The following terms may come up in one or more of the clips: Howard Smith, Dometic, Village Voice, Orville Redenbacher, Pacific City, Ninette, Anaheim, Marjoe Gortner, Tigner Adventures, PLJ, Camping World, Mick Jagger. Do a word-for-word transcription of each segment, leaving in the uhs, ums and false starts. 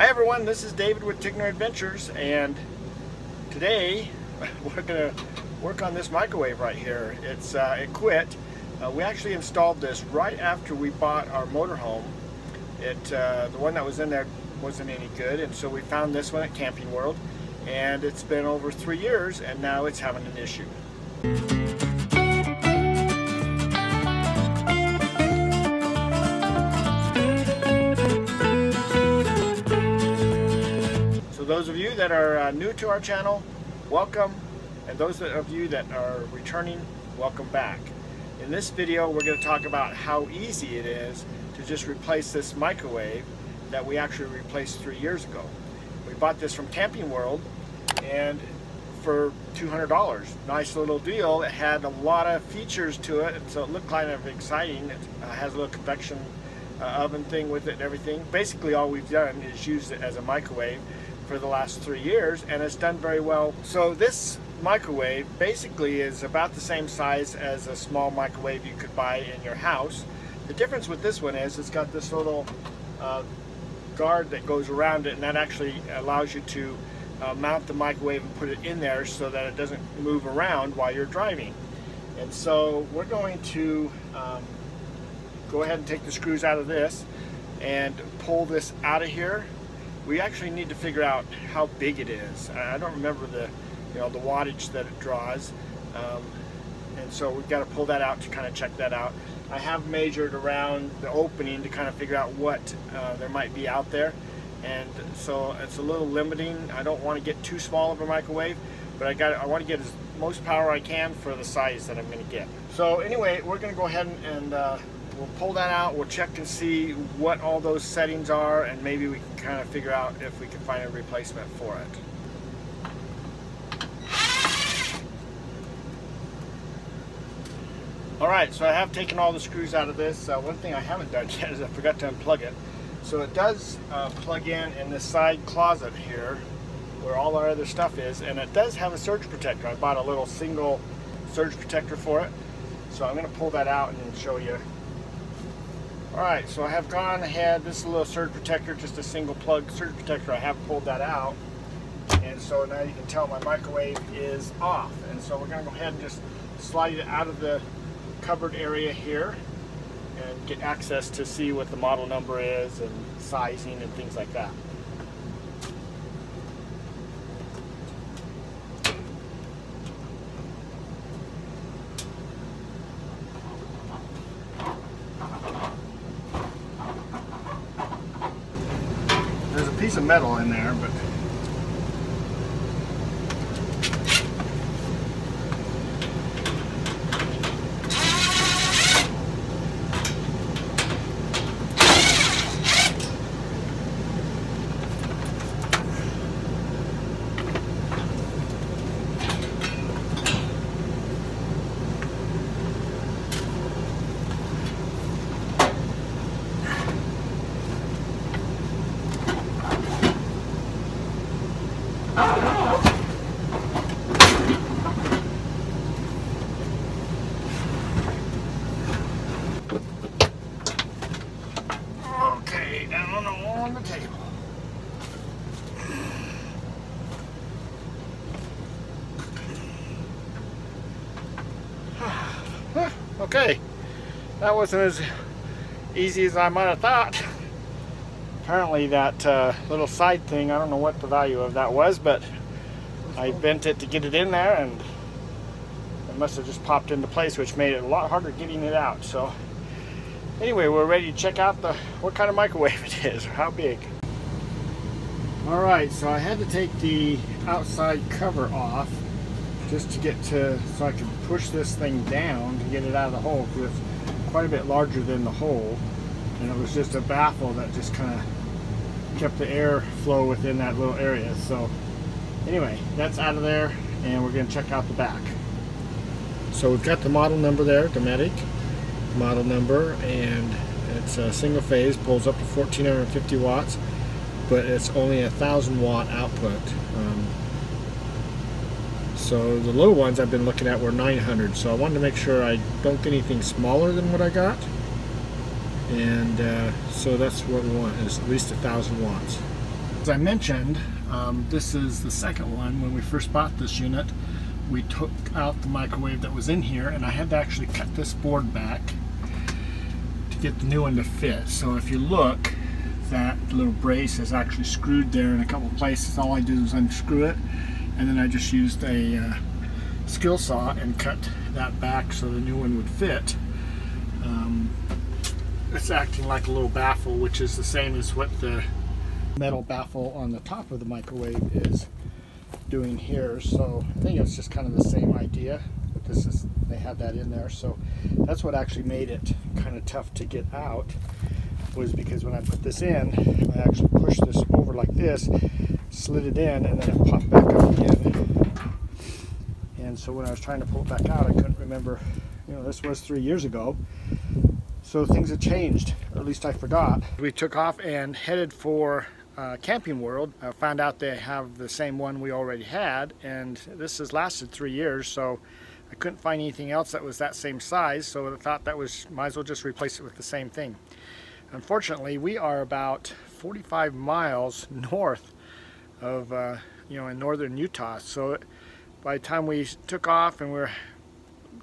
Hi everyone, this is David with Tigner Adventures, and today we're going to work on this microwave right here. It's uh, it quit. Uh, we actually installed this right after we bought our motorhome. It uh, the one that was in there wasn't any good, and so we found this one at Camping World, and it's been over three years, and now it's having an issue. So those of you that are uh, new to our channel, welcome, and those of you that are returning, welcome back. In this video, we're going to talk about how easy it is to just replace this microwave that we actually replaced three years ago. We bought this from Camping World, and for two hundred dollars. Nice little deal. It had a lot of features to it, and so it looked kind of exciting. It uh, has a little convection uh, oven thing with it and everything. Basically all we've done is used it as a microwave for the last three years, and it's done very well. So this microwave basically is about the same size as a small microwave you could buy in your house. The difference with this one is it's got this little uh, guard that goes around it, and that actually allows you to Uh, mount the microwave and put it in there so that it doesn't move around while you're driving. And so we're going to um, go ahead and take the screws out of this and pull this out of here. We actually need to figure out how big it is. I don't remember the you know the wattage that it draws, um, and so we've got to pull that out to kind of check that out. I have measured around the opening to kind of figure out what uh, there might be out there. And so it's a little limiting. I don't want to get too small of a microwave, but I got I want to get as most power I can for the size that I'm going to get. So anyway, we're going to go ahead and, and uh, we'll pull that out. We'll check and see what all those settings are, and maybe we can kind of figure out if we can find a replacement for it. All right, so I have taken all the screws out of this. Uh, one thing I haven't done yet is I forgot to unplug it. So it does uh, plug in in this side closet here where all our other stuff is, and it does have a surge protector. I bought a little single surge protector for it. So I'm going to pull that out and show you. Alright, so I have gone ahead, this is a little surge protector, just a single plug surge protector. I have pulled that out, and so now you can tell my microwave is off. And so we're going to go ahead and just slide it out of the cupboard area here and get access to see what the model number is and sizing and things like that. There's a piece of metal in there, but okay, that wasn't as easy as I might have thought. Apparently that uh, little side thing, I don't know what the value of that was, but I bent it to get it in there, and it must have just popped into place, which made it a lot harder getting it out. So anyway, we're ready to check out the what kind of microwave it is, or how big. Alright, so I had to take the outside cover off just to get to, so I could push this thing down to get it out of the hole, because it's quite a bit larger than the hole, and it was just a baffle that just kind of kept the air flow within that little area. So anyway, that's out of there, and we're going to check out the back. So we've got the model number there, Dometic model number, and it's a single phase, pulls up to fourteen fifty watts, but it's only a thousand watt output. Um, So the low ones I've been looking at were nine hundred, so I wanted to make sure I don't get anything smaller than what I got. And uh, so that's what we want, is at least a thousand watts. As I mentioned, um, this is the second one. When we first bought this unit, we took out the microwave that was in here, and I had to actually cut this board back to get the new one to fit. So if you look, that little brace is actually screwed there in a couple of places. All I did was unscrew it, and then I just used a uh, skill saw and cut that back so the new one would fit. Um, it's acting like a little baffle, which is the same as what the metal baffle on the top of the microwave is doing here. So I think it's just kind of the same idea. This is, they had that in there, so that's what actually made it kind of tough to get out, was because when I put this in, I actually pushed this over like this, slid it in, and then it popped back up again. And so when I was trying to pull it back out, I couldn't remember, you know, this was three years ago. So things have changed, or at least I forgot. We took off and headed for uh, Camping World. I found out they have the same one we already had, and this has lasted three years, so I couldn't find anything else that was that same size, so I thought that was, might as well just replace it with the same thing. Unfortunately, we are about forty-five miles north of, uh, you know, in northern Utah. So by the time we took off and we we're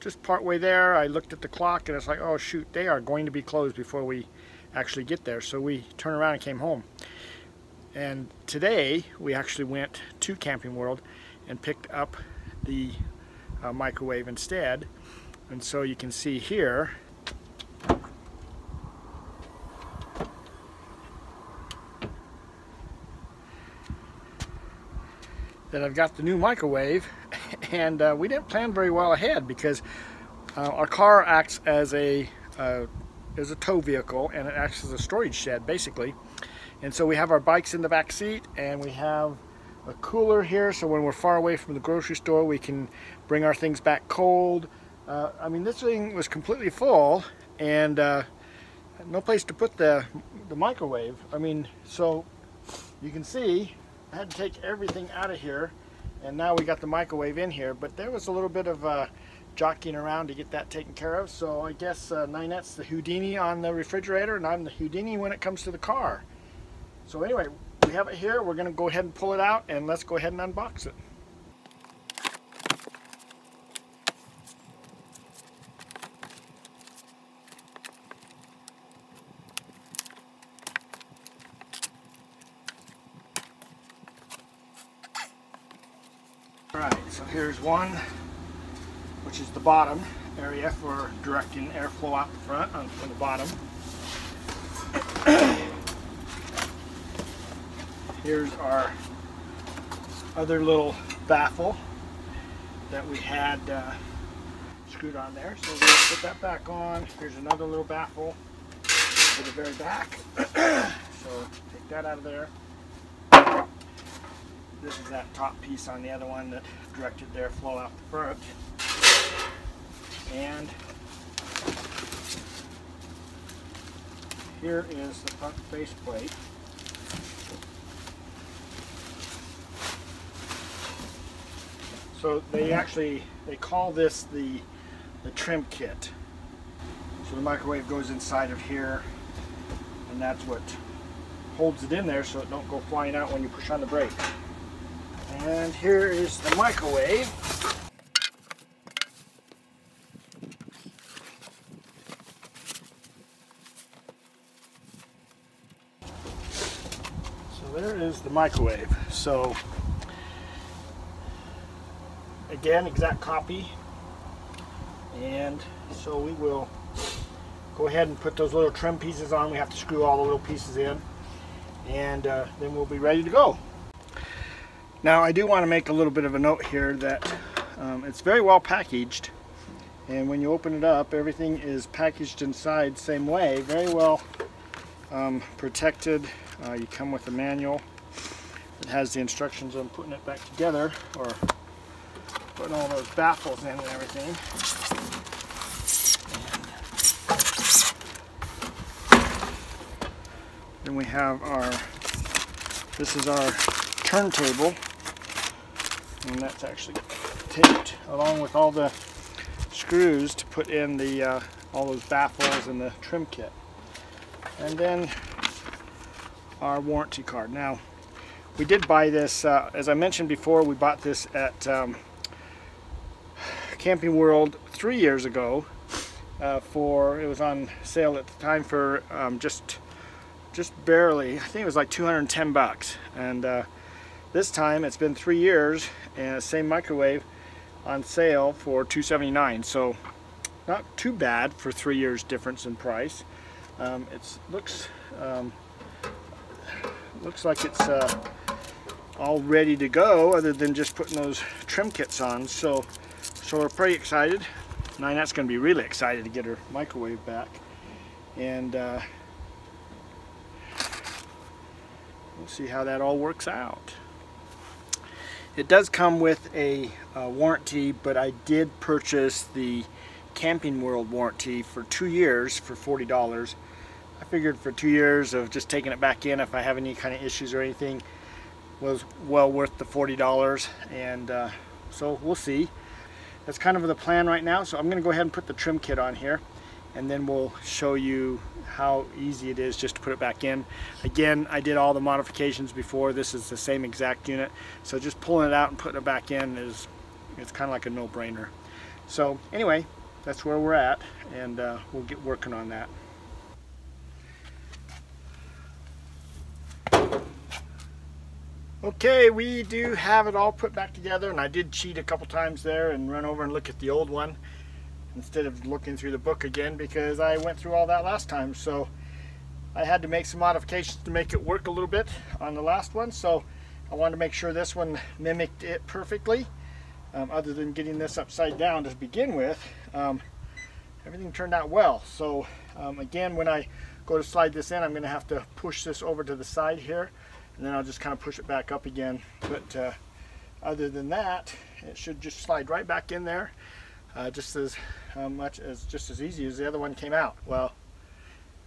just partway there, I looked at the clock and it's like, oh shoot, they are going to be closed before we actually get there. So we turned around and came home. And today we actually went to Camping World and picked up the uh, microwave instead. And so you can see here, that I've got the new microwave, and uh, we didn't plan very well ahead because uh, our car acts as a uh, as a tow vehicle, and it acts as a storage shed basically. And so we have our bikes in the back seat, and we have a cooler here, so when we're far away from the grocery store we can bring our things back cold. Uh, I mean, this thing was completely full, and uh, no place to put the the microwave. I mean, so you can see I had to take everything out of here, and now we got the microwave in here, but there was a little bit of uh, jockeying around to get that taken care of. So I guess uh, Ninette's the Houdini on the refrigerator, and I'm the Houdini when it comes to the car. So anyway, we have it here. We're going to go ahead and pull it out, and let's go ahead and unbox it. Alright, so here's one, which is the bottom area for directing airflow out the front, on, from the bottom. Here's our other little baffle that we had uh, screwed on there. So we're going to put that back on. Here's another little baffle for the very back. So take that out of there. This is that top piece on the other one that directed their flow out the front. And here is the front face plate. So they actually, they call this the, the trim kit. So the microwave goes inside of here, and that's what holds it in there so it don't go flying out when you push on the brake. And here is the microwave. So there is the microwave. So again, exact copy. And so we will go ahead and put those little trim pieces on. We have to screw all the little pieces in, and uh, then we'll be ready to go. Now, I do want to make a little bit of a note here that um, it's very well packaged, and when you open it up, everything is packaged inside same way, very well um, protected. Uh, you come with a manual that has the instructions on putting it back together, or putting all those baffles in and everything. And then we have our, this is our turntable. And that's actually taped along with all the screws to put in the uh, all those baffles and the trim kit. And then our warranty card. Now, We did buy this, uh, as I mentioned before, we bought this at um, Camping World three years ago uh, for, it was on sale at the time for um, just just barely, I think it was like two hundred ten bucks. And uh, this time it's been three years and same microwave on sale for two seventy-nine. So not too bad for three years difference in price. Um, it looks um, looks like it's uh, all ready to go, other than just putting those trim kits on. So, so we're pretty excited. Ninette's going to be really excited to get her microwave back, and uh, we'll see how that all works out. It does come with a uh, warranty, but I did purchase the Camping World warranty for two years for forty dollars. I figured for two years of just taking it back in if I have any kind of issues or anything was well worth the forty dollars, and uh, so we'll see. That's kind of the plan right now, so I'm gonna go ahead and put the trim kit on here, and then we'll show you how easy it is just to put it back in. Again, I did all the modifications before. This is the same exact unit, so just pulling it out and putting it back in is, it's kind of like a no-brainer. So anyway, that's where we're at, and uh, we'll get working on that. Okay, we do have it all put back together, and I did cheat a couple times there and run over and look at the old one instead of looking through the book again, because I went through all that last time. So I had to make some modifications to make it work a little bit on the last one, so I wanted to make sure this one mimicked it perfectly, um, other than getting this upside down to begin with. Um, everything turned out well. So um, again, when I go to slide this in, I'm going to have to push this over to the side here, and then I'll just kind of push it back up again. But uh, other than that, it should just slide right back in there, uh, just as uh, much as just as easy as the other one came out. Well,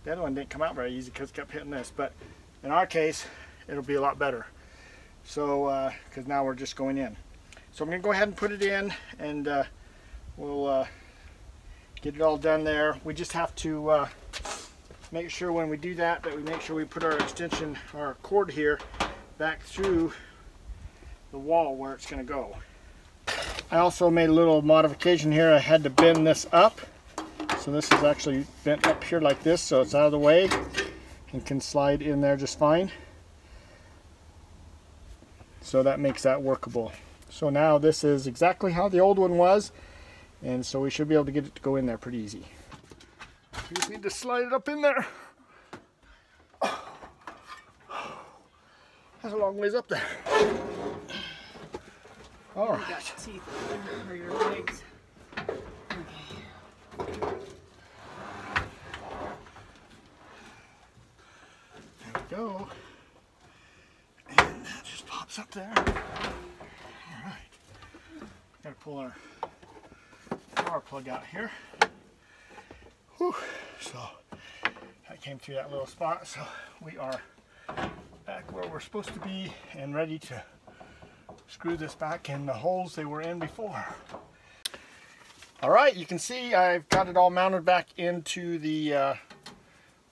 the other one didn't come out very easy because it kept hitting this, but in our case, it'll be a lot better. So, uh, because now we're just going in. So I'm gonna go ahead and put it in, and uh, we'll uh, get it all done there. We just have to uh, make sure when we do that, that we make sure we put our extension, our cord here, back through the wall where it's going to go. I also made a little modification here. I had to bend this up. So this is actually bent up here like this, so it's out of the way and can slide in there just fine. So that makes that workable. So now this is exactly how the old one was, and so we should be able to get it to go in there pretty easy. We just need to slide it up in there. That's a long ways up there. All right. You got your teeth or your legs. Okay. There we go. And that just pops up there. All right. Gotta pull our power plug out here. Whew. So that came through that little spot, so we are back where we're supposed to be and ready to screw this back in the holes they were in before. All right, you can see I've got it all mounted back into the uh,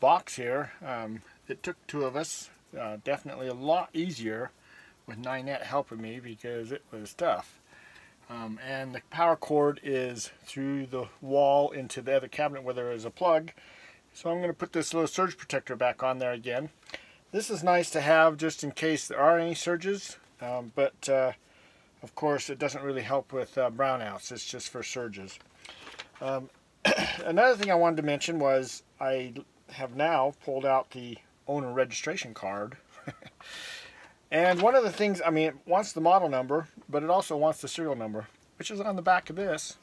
box here. Um, it took two of us, uh, definitely a lot easier with Ninette helping me because it was tough. Um, and the power cord is through the wall into the other cabinet where there is a plug. So I'm going to put this little surge protector back on there again. This is nice to have just in case there are any surges, um, but uh, of course it doesn't really help with uh, brownouts. It's just for surges. Um, another thing I wanted to mention was I have now pulled out the owner registration card. And one of the things, I mean, it wants the model number, but it also wants the serial number, which is on the back of this.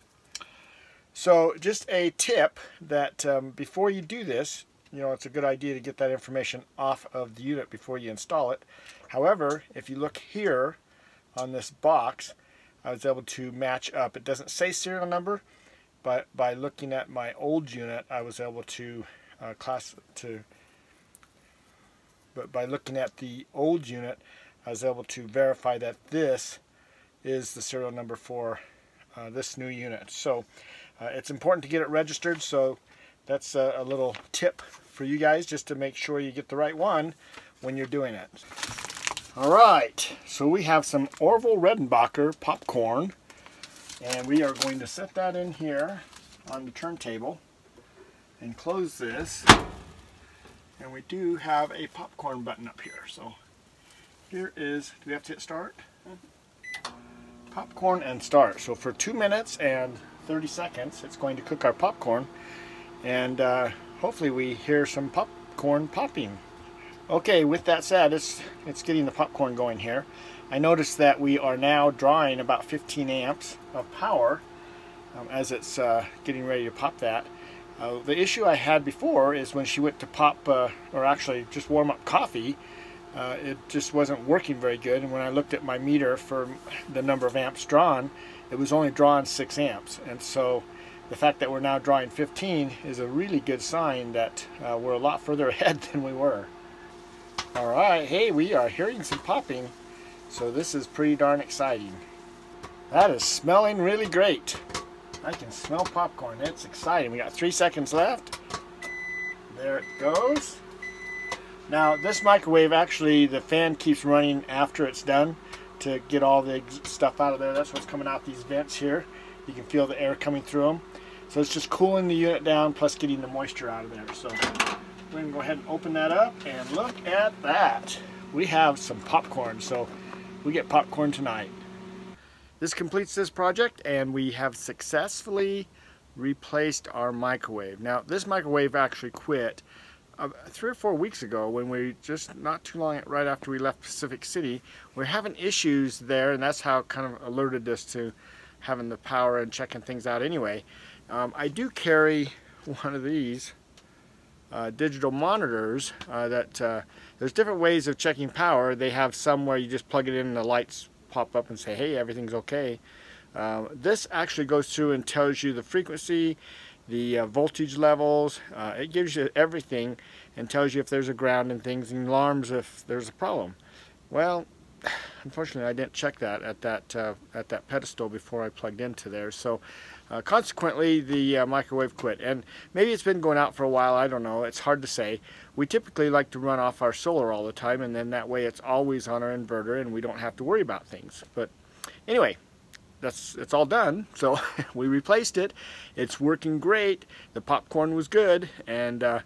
So just a tip that um, before you do this, you know, it's a good idea to get that information off of the unit before you install it. However, if you look here on this box, I was able to match up. It doesn't say serial number, but by looking at my old unit, I was able to uh, class to... But by looking at the old unit, I was able to verify that this is the serial number for uh, this new unit. So uh, it's important to get it registered. So that's a, a little tip for you guys, just to make sure you get the right one when you're doing it. All right, so we have some Orville Redenbacher popcorn, and we are going to set that in here on the turntable and close this. And we do have a popcorn button up here. So here is, do we have to hit start? Popcorn and start. So for two minutes and thirty seconds, it's going to cook our popcorn. And uh, hopefully we hear some popcorn popping. Okay, with that said, it's, it's getting the popcorn going here. I noticed that we are now drawing about fifteen amps of power um, as it's uh, getting ready to pop that. Uh, the issue I had before is when she went to pop, uh, or actually just warm up coffee, uh, it just wasn't working very good. And when I looked at my meter for the number of amps drawn, it was only drawing six amps. And so the fact that we're now drawing fifteen is a really good sign that uh, we're a lot further ahead than we were. All right, hey, we are hearing some popping. So this is pretty darn exciting. That is smelling really great. I can smell popcorn. It's exciting. We got three seconds left. There it goes. Now this microwave, actually the fan keeps running after it's done to get all the stuff out of there. That's what's coming out these vents here. You can feel the air coming through them. So it's just cooling the unit down plus getting the moisture out of there. So we're going to go ahead and open that up and look at that. We have some popcorn. So we get popcorn tonight. This completes this project, and we have successfully replaced our microwave. Now, this microwave actually quit uh, three or four weeks ago when we just, not too long right after we left Pacific City, we were having issues there, and that's how it kind of alerted us to having the power and checking things out anyway. Um, I do carry one of these uh, digital monitors uh, that uh, there's different ways of checking power. They have some where you just plug it in and the lights pop up and say, hey, everything's okay. Uh, this actually goes through and tells you the frequency, the uh, voltage levels. Uh, it gives you everything and tells you if there's a ground and things, and alarms if there's a problem. Well, unfortunately, I didn't check that at that uh, at that pedestal before I plugged into there. So, uh, consequently, the uh, microwave quit. And maybe it's been going out for a while. I don't know. It's hard to say. We typically like to run off our solar all the time, and then that way it's always on our inverter and we don't have to worry about things. But anyway, that's, it's all done. So we replaced it. It's working great. The popcorn was good, and uh,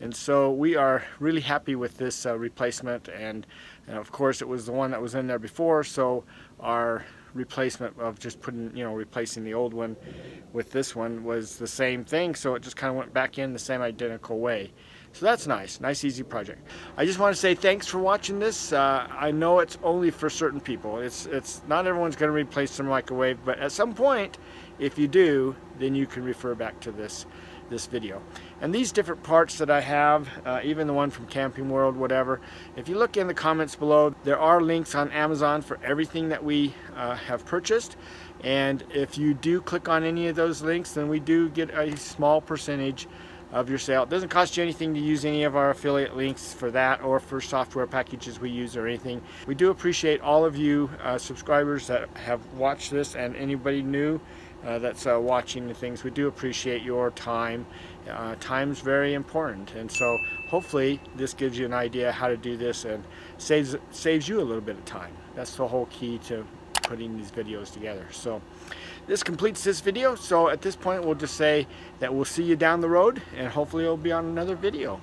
and so we are really happy with this uh, replacement. And, and of course, it was the one that was in there before. So our replacement of just putting, you know, replacing the old one with this one was the same thing. So it just kind of went back in the same identical way. So that's nice, nice easy project. I just want to say thanks for watching this. Uh, I know it's only for certain people. It's it's not everyone's going to replace their microwave, but at some point, if you do, then you can refer back to this this video. And these different parts that I have, uh, even the one from Camping World, whatever, if you look in the comments below, there are links on Amazon for everything that we uh, have purchased. And if you do click on any of those links, then we do get a small percentage of your sale. It doesn't cost you anything to use any of our affiliate links for that or for software packages we use or anything. We do appreciate all of you uh, subscribers that have watched this, and anybody new uh, that's uh, watching the things. We do appreciate your time. Uh, time's very important, and so hopefully this gives you an idea how to do this and saves saves you a little bit of time. That's the whole key to putting these videos together. So this completes this video. So at this point, we'll just say that we'll see you down the road, and hopefully it'll be on another video.